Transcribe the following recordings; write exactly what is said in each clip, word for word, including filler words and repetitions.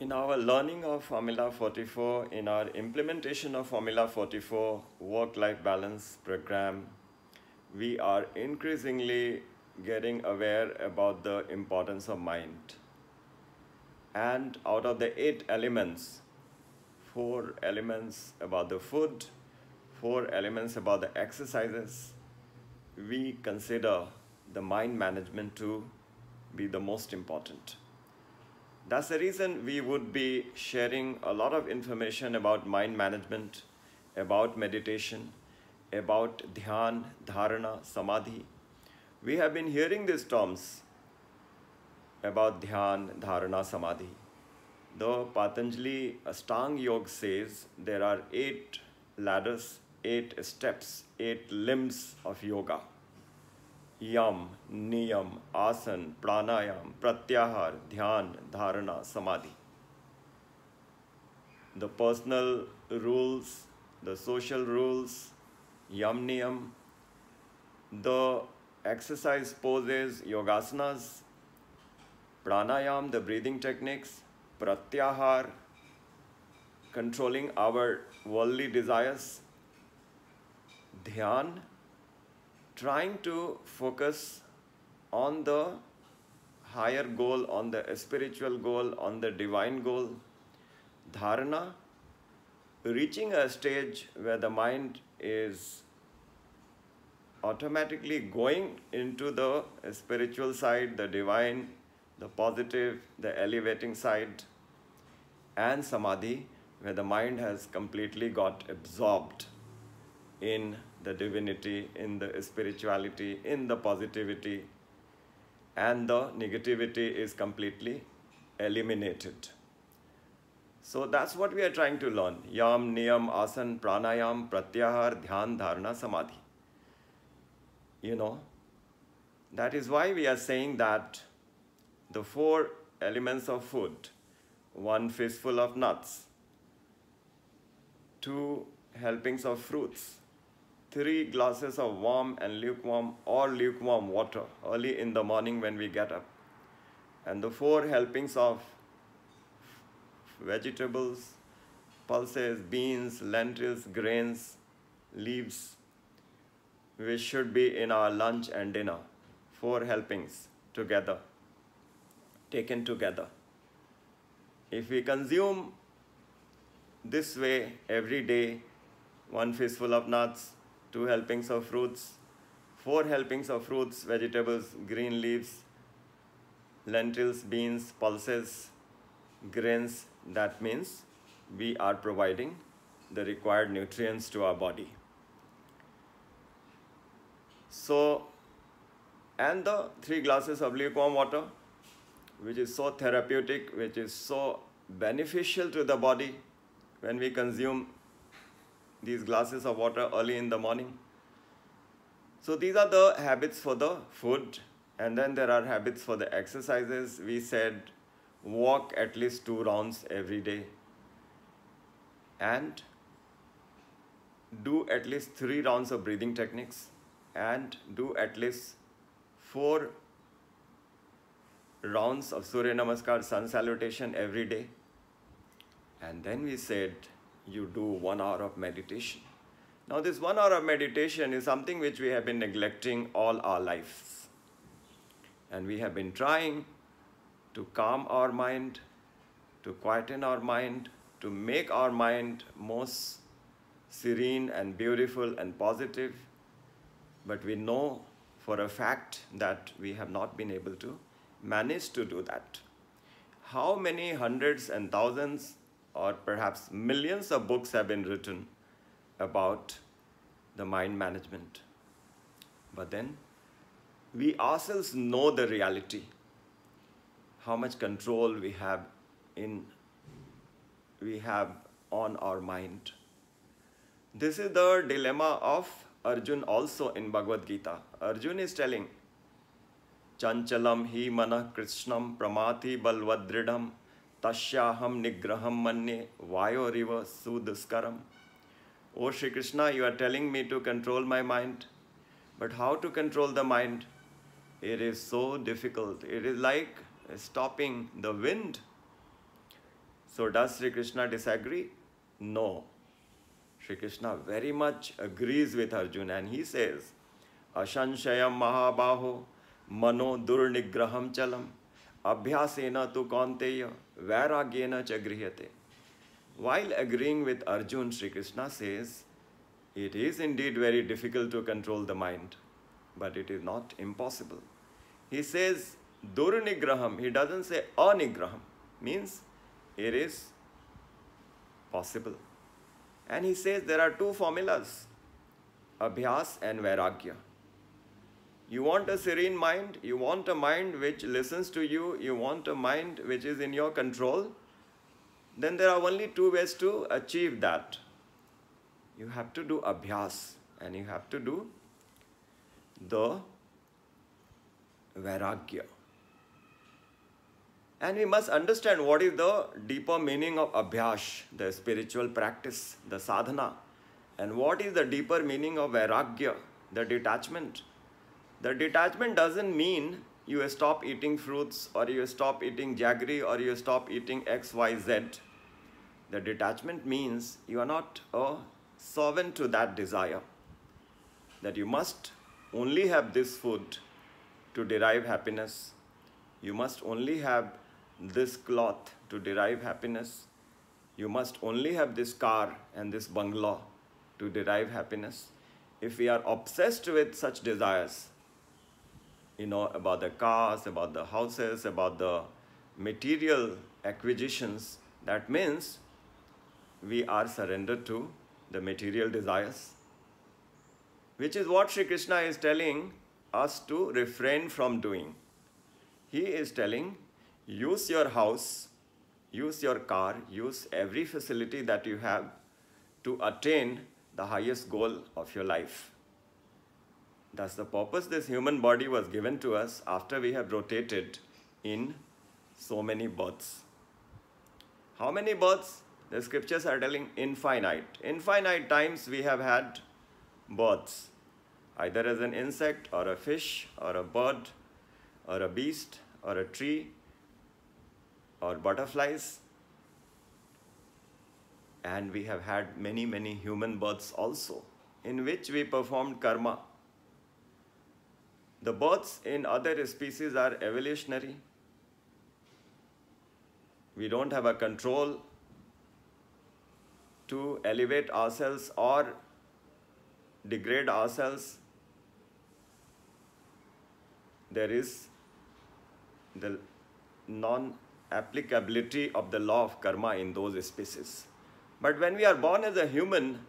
In our learning of Formula forty-four, in our implementation of Formula forty-four work-life balance program, we are increasingly getting aware about the importance of mind. And out of the eight elements, four elements about the food, four elements about the exercises, we consider the mind management to be the most important. That's the reason we would be sharing a lot of information about mind management, about meditation, about Dhyan, Dharana, Samadhi. We have been hearing these terms about Dhyan, Dharana, Samadhi. Though Patanjali Astang Yoga says there are eight ladders, eight steps, eight limbs of yoga. Yam, Niyam, Asan, Pranayam, Pratyahar, Dhyan, Dharana, Samadhi. The personal rules, the social rules, Yam, Niyam, the exercise poses, yogasanas, Pranayam, the breathing techniques, Pratyahar, controlling our worldly desires, Dhyan, trying to focus on the higher goal, on the spiritual goal, on the divine goal. Dharana, reaching a stage where the mind is automatically going into the spiritual side, the divine, the positive, the elevating side. And Samadhi, where the mind has completely got absorbed in the divinity, in the spirituality, in the positivity, and the negativity is completely eliminated. So that's what we are trying to learn. Yam, Niyam, Asan, Pranayam, Pratyahar, Dhyan, Dharana, Samadhi. You know, that is why we are saying that the four elements of food, one fistful of nuts, two helpings of fruits, three glasses of warm and lukewarm or lukewarm water early in the morning when we get up, and the four helpings of vegetables, pulses, beans, lentils, grains, leaves, which should be in our lunch and dinner. Four helpings together, taken together. If we consume this way every day, one fistful of nuts, two helpings of fruits, four helpings of fruits, vegetables, green leaves, lentils, beans, pulses, grains, that means we are providing the required nutrients to our body. So, and the three glasses of lukewarm water, which is so therapeutic, which is so beneficial to the body when we consume these glasses of water early in the morning. So these are the habits for the food, and then there are habits for the exercises. We said walk at least two rounds every day and do at least three rounds of breathing techniques and do at least four rounds of Surya Namaskar, sun salutation every day. And then we said you do one hour of meditation. Now this one hour of meditation is something which we have been neglecting all our lives. And we have been trying to calm our mind, to quieten our mind, to make our mind most serene and beautiful and positive. But we know for a fact that we have not been able to manage to do that. How many hundreds and thousands or perhaps millions of books have been written about the mind management. But then we ourselves know the reality, how much control we have in, we have on our mind. This is the dilemma of Arjun also in Bhagavad Gita. Arjun is telling, Chanchalam hi manah krishnam pramati balvadridham Tashyaham nigraham manye vayoriva suduskaram. O Sri Krishna, you are telling me to control my mind. But how to control the mind? It is so difficult. It is like stopping the wind. So does Sri Krishna disagree? No. Sri Krishna very much agrees with Arjun, and he says, Ashanshayam mahabaho mano durnigraham chalam abhyasena tu kaunteya vairagyena cha grihate. While agreeing with Arjun, Sri Krishna says, it is indeed very difficult to control the mind, but it is not impossible. He says, durnigraham, he doesn't say anigraham, means it is possible. And he says there are two formulas, abhyās and vairāgya. You want a serene mind, you want a mind which listens to you, you want a mind which is in your control, then there are only two ways to achieve that. You have to do abhyās and you have to do the vairāgya. And we must understand what is the deeper meaning of abhyās, the spiritual practice, the sadhana. And what is the deeper meaning of vairāgya, the detachment. The detachment doesn't mean you stop eating fruits or you stop eating jaggery or you stop eating X Y Z. The detachment means you are not a servant to that desire, that you must only have this food to derive happiness. You must only have this cloth to derive happiness. You must only have this car and this bungalow to derive happiness. If we are obsessed with such desires, you know, about the cars, about the houses, about the material acquisitions, that means we are surrendered to the material desires, which is what Sri Krishna is telling us to refrain from doing. He is telling, use your house, use your car, use every facility that you have to attain the highest goal of your life. That's the purpose this human body was given to us after we have rotated in so many births. How many births? The scriptures are telling infinite. Infinite times we have had births, either as an insect or a fish or a bird or a beast or a tree or butterflies. And we have had many, many human births also, in which we performed karma. The births in other species are evolutionary. We don't have a control to elevate ourselves or degrade ourselves. There is the non-applicability of the law of karma in those species. But when we are born as a human,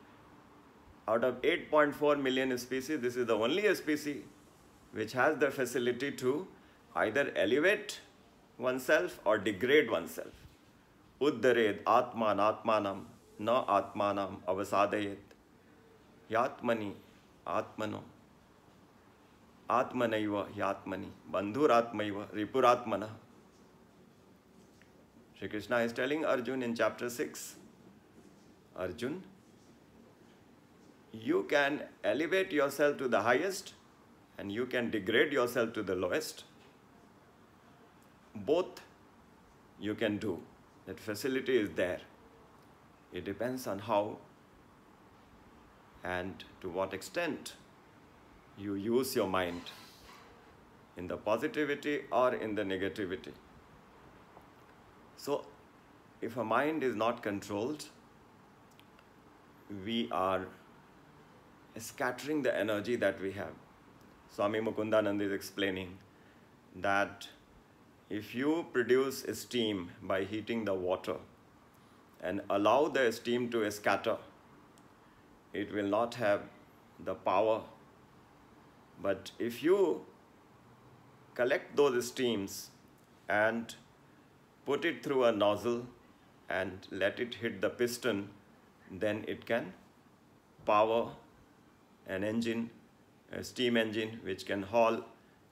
out of eight point four million species, this is the only species which has the facility to either elevate oneself or degrade oneself. Uddared atman atmanam na atmanam avasadayet yatmani atmano atmanaiva yatmani bandhuratmaiva ripuratmana. Sri Krishna is telling Arjun in chapter six, Arjun, you can elevate yourself to the highest and you can degrade yourself to the lowest. Both you can do. That facility is there. It depends on how and to what extent you use your mind, in the positivity or in the negativity. So if a mind is not controlled, we are scattering the energy that we have. Swami Mukundananda is explaining that if you produce steam by heating the water and allow the steam to scatter, it will not have the power. But if you collect those steams and put it through a nozzle and let it hit the piston, then it can power an engine, a steam engine, which can haul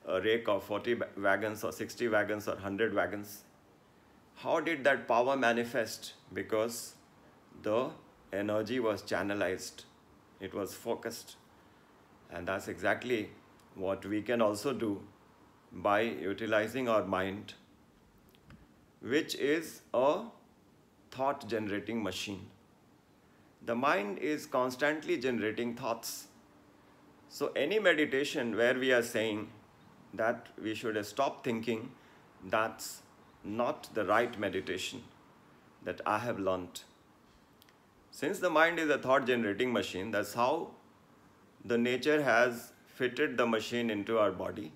a rake of forty wagons or sixty wagons or one hundred wagons. How did that power manifest? Because the energy was channelized, it was focused. And that's exactly what we can also do by utilizing our mind, which is a thought generating machine. The mind is constantly generating thoughts. So any meditation where we are saying that we should stop thinking, that's not the right meditation that I have learnt. Since the mind is a thought generating machine, that's how the nature has fitted the machine into our body.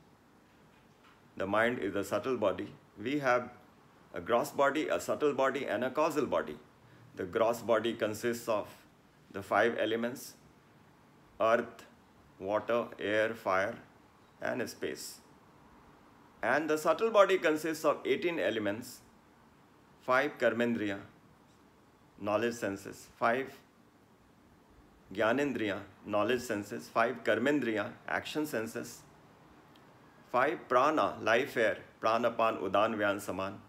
The mind is a subtle body. We have a gross body, a subtle body, and a causal body. The gross body consists of the five elements: earth, water, air, fire, and space. And the subtle body consists of eighteen elements, five karmendriya, knowledge senses, five gyanendriya, knowledge senses, five karmendriya, action senses, five prana, life air, pranapan, udan, vyan, saman,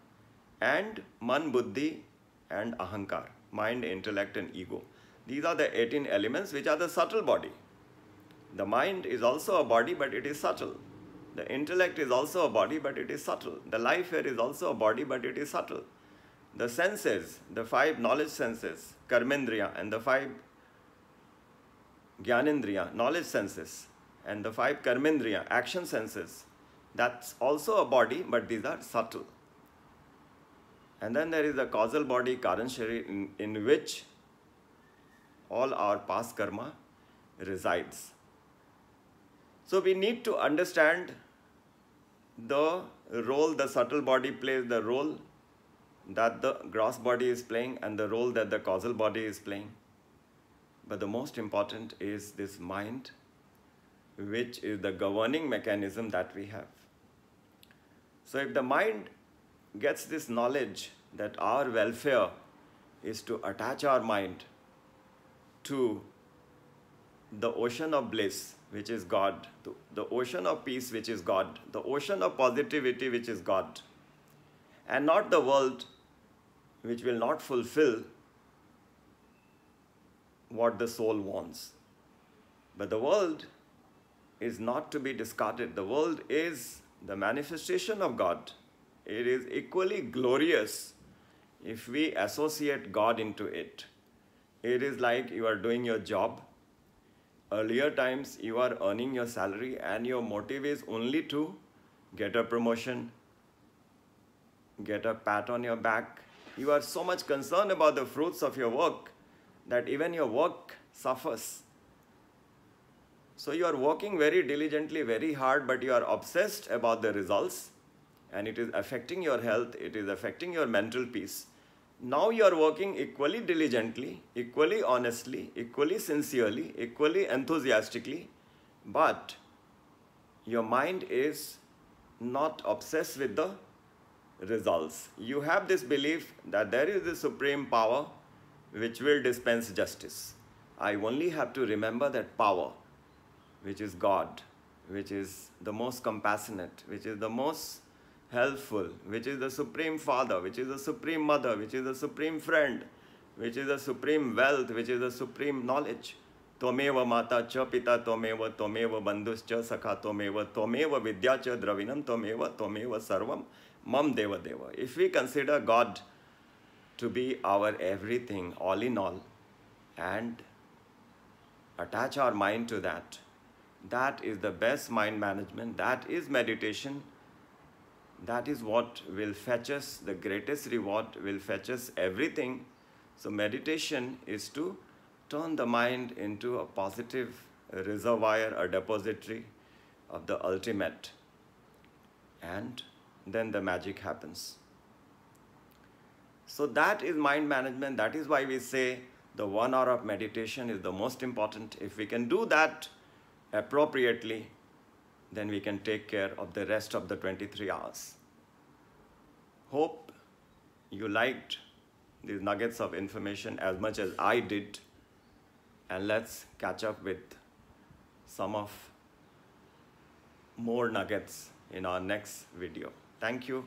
and man, buddhi, and ahankar, mind, intellect, and ego. These are the eighteen elements which are the subtle body. The mind is also a body, but it is subtle. The intellect is also a body, but it is subtle. The life air is also a body, but it is subtle. The senses, the five knowledge senses, karmendriya, and the five gyanendriya, knowledge senses, and the five karmendriya, action senses, that's also a body, but these are subtle. And then there is a causal body, karan shari, in, in which all our past karma resides. So we need to understand the role the subtle body plays, the role that the gross body is playing, and the role that the causal body is playing. But the most important is this mind, which is the governing mechanism that we have. So if the mind gets this knowledge that our welfare is to attach our mind to the ocean of bliss, which is God, the ocean of peace, which is God, the ocean of positivity, which is God, and not the world, which will not fulfill what the soul wants. But the world is not to be discarded. The world is the manifestation of God. It is equally glorious if we associate God into it. It is like you are doing your job. Earlier times, you are earning your salary and your motive is only to get a promotion, get a pat on your back. You are so much concerned about the fruits of your work that even your work suffers. So you are working very diligently, very hard, but you are obsessed about the results, and it is affecting your health, it is affecting your mental peace. Now you are working equally diligently, equally honestly, equally sincerely, equally enthusiastically, but your mind is not obsessed with the results. You have this belief that there is a supreme power which will dispense justice. I only have to remember that power, which is God, which is the most compassionate, which is the most helpful, which is the supreme father, which is the supreme mother, which is the supreme friend, which is the supreme wealth, which is the supreme knowledge. Tomeva mata cha pita tomeva, tomeva bandhus cha sakha tomeva, tomeva vidya cha dravinam tomeva, tomeva sarvam mam deva deva. If we consider God to be our everything, all in all, and attach our mind to that, that is the best mind management, that is meditation, that is what will fetch us the greatest reward, will fetch us everything. So meditation is to turn the mind into a positive reservoir, a depository of the ultimate. And then the magic happens. So that is mind management. That is why we say the one hour of meditation is the most important. If we can do that appropriately, then we can take care of the rest of the twenty-three hours. Hope you liked these nuggets of information as much as I did. And let's catch up with some of more nuggets in our next video. Thank you.